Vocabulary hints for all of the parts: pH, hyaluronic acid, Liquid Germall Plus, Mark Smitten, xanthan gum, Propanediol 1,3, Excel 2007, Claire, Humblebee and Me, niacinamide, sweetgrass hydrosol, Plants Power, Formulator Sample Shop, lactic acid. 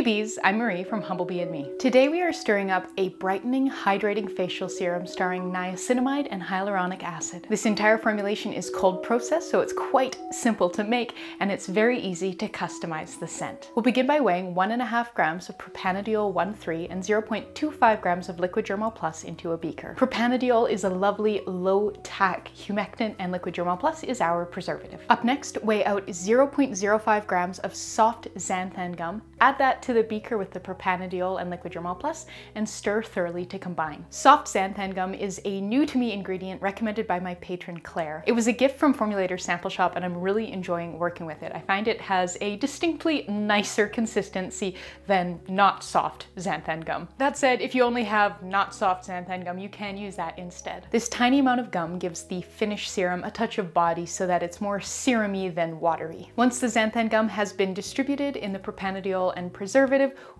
Hey bees, I'm Marie from Humblebee and Me. Today we are stirring up a brightening, hydrating facial serum starring niacinamide and hyaluronic acid. This entire formulation is cold processed, so it's quite simple to make, and it's very easy to customize the scent. We'll begin by weighing 1.5 grams of Propanediol 1,3 and 0.25 grams of Liquid Germall Plus into a beaker. Propanediol is a lovely low-tack humectant, and Liquid Germall Plus is our preservative. Up next, weigh out 0.05 grams of soft xanthan gum. Add that to the beaker with the Propanediol and Liquid Germall Plus and stir thoroughly to combine. Soft xanthan gum is a new to me ingredient recommended by my patron Claire. It was a gift from Formulator Sample Shop and I'm really enjoying working with it. I find it has a distinctly nicer consistency than not soft xanthan gum. That said, if you only have not soft xanthan gum, you can use that instead. This tiny amount of gum gives the finished serum a touch of body so that it's more serumy than watery. Once the xanthan gum has been distributed in the Propanediol and preservative,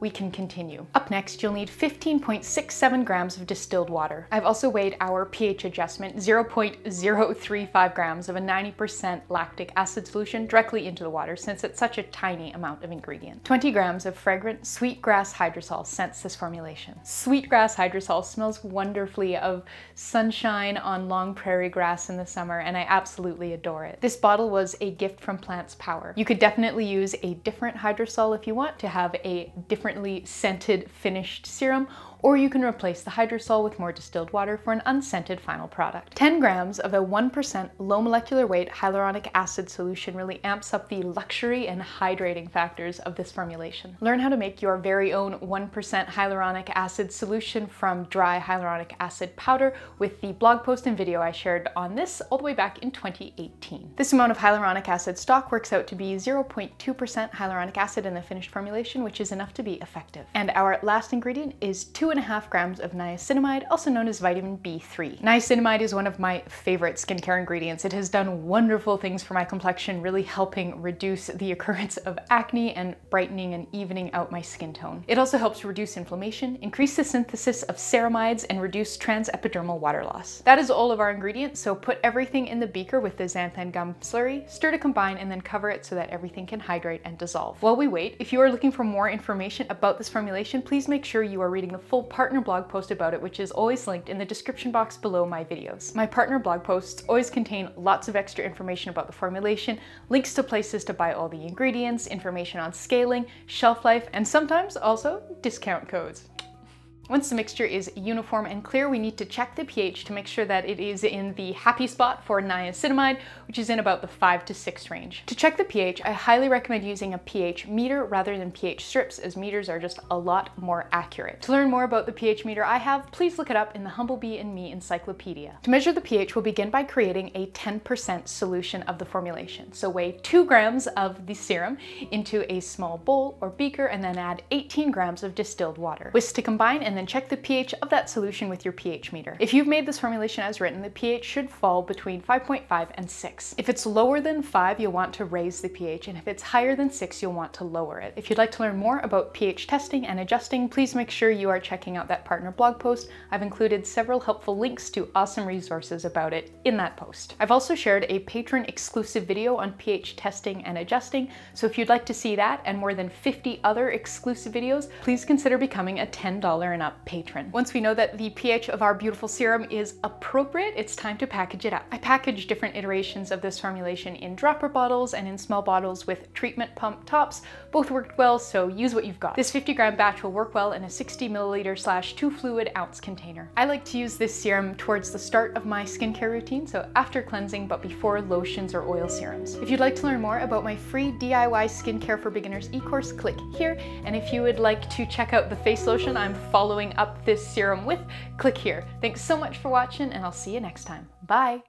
we can continue. Up next, you'll need 15.67 grams of distilled water. I've also weighed our pH adjustment, 0.035 grams of a 90% lactic acid solution directly into the water since it's such a tiny amount of ingredient. 20 grams of fragrant sweetgrass hydrosol scents this formulation. Sweetgrass hydrosol smells wonderfully of sunshine on long prairie grass in the summer, and I absolutely adore it. This bottle was a gift from Plants Power. You could definitely use a different hydrosol if you want to have a differently scented finished serum, or you can replace the hydrosol with more distilled water for an unscented final product. 10 grams of a 1% low molecular weight hyaluronic acid solution really amps up the luxury and hydrating factors of this formulation. Learn how to make your very own 1% hyaluronic acid solution from dry hyaluronic acid powder with the blog post and video I shared on this all the way back in 2018. This amount of hyaluronic acid stock works out to be 0.2% hyaluronic acid in the finished formulation, which is enough to be effective. And our last ingredient is 2.5 grams of niacinamide, also known as vitamin B3. Niacinamide is one of my favorite skincare ingredients. It has done wonderful things for my complexion, really helping reduce the occurrence of acne and brightening and evening out my skin tone. It also helps reduce inflammation, increase the synthesis of ceramides, and reduce transepidermal water loss. That is all of our ingredients, so put everything in the beaker with the xanthan gum slurry, stir to combine, and then cover it so that everything can hydrate and dissolve. While we wait, if you are looking for more information about this formulation, please make sure you are reading the full partner blog post about it, which is always linked in the description box below my videos. My partner blog posts always contain lots of extra information about the formulation, links to places to buy all the ingredients, information on scaling, shelf life, and sometimes also discount codes. Once the mixture is uniform and clear, we need to check the pH to make sure that it is in the happy spot for niacinamide, which is in about the 5 to 6 range. To check the pH, I highly recommend using a pH meter rather than pH strips, as meters are just a lot more accurate. To learn more about the pH meter I have, please look it up in the Humblebee and Me encyclopedia. To measure the pH, we'll begin by creating a 10% solution of the formulation. So weigh 2 grams of the serum into a small bowl or beaker and then add 18 grams of distilled water. Whisk to combine and then check the pH of that solution with your pH meter. If you've made this formulation as written, the pH should fall between 5.5 and 6. If it's lower than 5, you'll want to raise the pH, and if it's higher than 6, you'll want to lower it. If you'd like to learn more about pH testing and adjusting, please make sure you are checking out that partner blog post. I've included several helpful links to awesome resources about it in that post. I've also shared a patron exclusive video on pH testing and adjusting, so if you'd like to see that and more than 50 other exclusive videos, please consider becoming a $10 and up patron. Once we know that the pH of our beautiful serum is appropriate, it's time to package it up. I package different iterations of this formulation in dropper bottles and in small bottles with treatment pump tops. Both worked well, so use what you've got. This 50-gram batch will work well in a 60 milliliter/2 fluid ounce container. I like to use this serum towards the start of my skincare routine, so after cleansing but before lotions or oil serums. If you'd like to learn more about my free DIY Skincare for Beginners e-course, click here. And if you would like to check out the face lotion I'm following up this serum with, click here. Thanks so much for watching, and I'll see you next time. Bye!